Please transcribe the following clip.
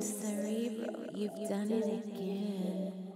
Cerebro, you've done it again.